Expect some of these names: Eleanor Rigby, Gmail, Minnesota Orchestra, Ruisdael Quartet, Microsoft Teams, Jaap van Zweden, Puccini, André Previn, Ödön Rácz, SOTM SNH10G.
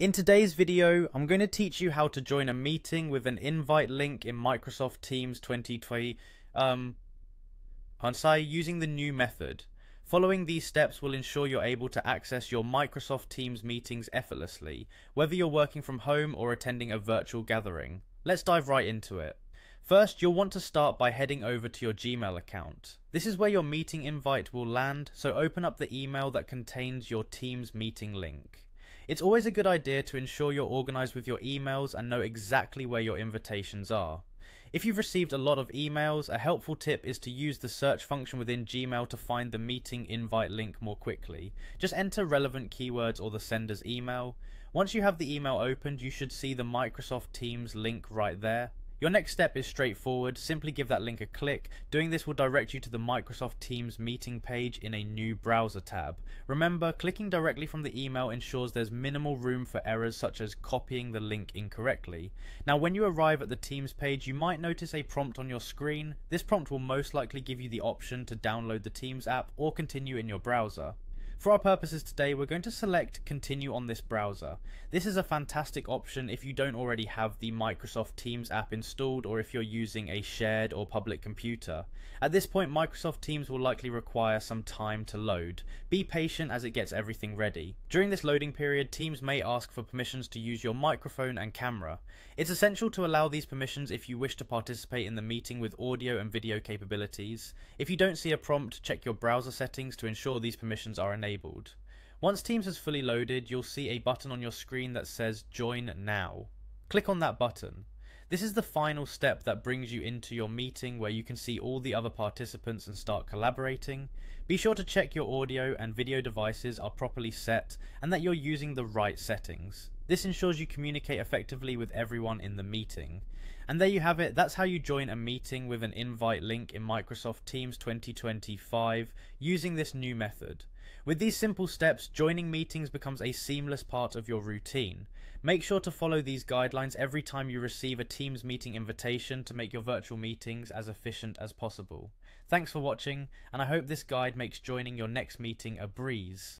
In today's video, I'm going to teach you how to join a meeting with an invite link in Microsoft Teams 2020 using the new method. Following these steps will ensure you're able to access your Microsoft Teams meetings effortlessly, whether you're working from home or attending a virtual gathering. Let's dive right into it. First, you'll want to start by heading over to your Gmail account. This is where your meeting invite will land, so open up the email that contains your Teams meeting link. It's always a good idea to ensure you're organized with your emails and know exactly where your invitations are. If you've received a lot of emails, a helpful tip is to use the search function within Gmail to find the meeting invite link more quickly. Just enter relevant keywords or the sender's email. Once you have the email opened, you should see the Microsoft Teams link right there. Your next step is straightforward, simply give that link a click. Doing this will direct you to the Microsoft Teams meeting page in a new browser tab. Remember, clicking directly from the email ensures there's minimal room for errors such as copying the link incorrectly. Now when you arrive at the Teams page, you might notice a prompt on your screen. This prompt will most likely give you the option to download the Teams app or continue in your browser. For our purposes today, we're going to select continue on this browser. This is a fantastic option if you don't already have the Microsoft Teams app installed or if you're using a shared or public computer. At this point, Microsoft Teams will likely require some time to load. Be patient as it gets everything ready. During this loading period, Teams may ask for permissions to use your microphone and camera. It's essential to allow these permissions if you wish to participate in the meeting with audio and video capabilities. If you don't see a prompt, check your browser settings to ensure these permissions are enabled. Once Teams is fully loaded, you'll see a button on your screen that says Join Now. Click on that button. This is the final step that brings you into your meeting where you can see all the other participants and start collaborating. Be sure to check your audio and video devices are properly set and that you're using the right settings. This ensures you communicate effectively with everyone in the meeting. And there you have it, that's how you join a meeting with an invite link in Microsoft Teams 2025 using this new method. With these simple steps, joining meetings becomes a seamless part of your routine. Make sure to follow these guidelines every time you receive a Teams meeting invitation to make your virtual meetings as efficient as possible. Thanks for watching, and I hope this guide makes joining your next meeting a breeze.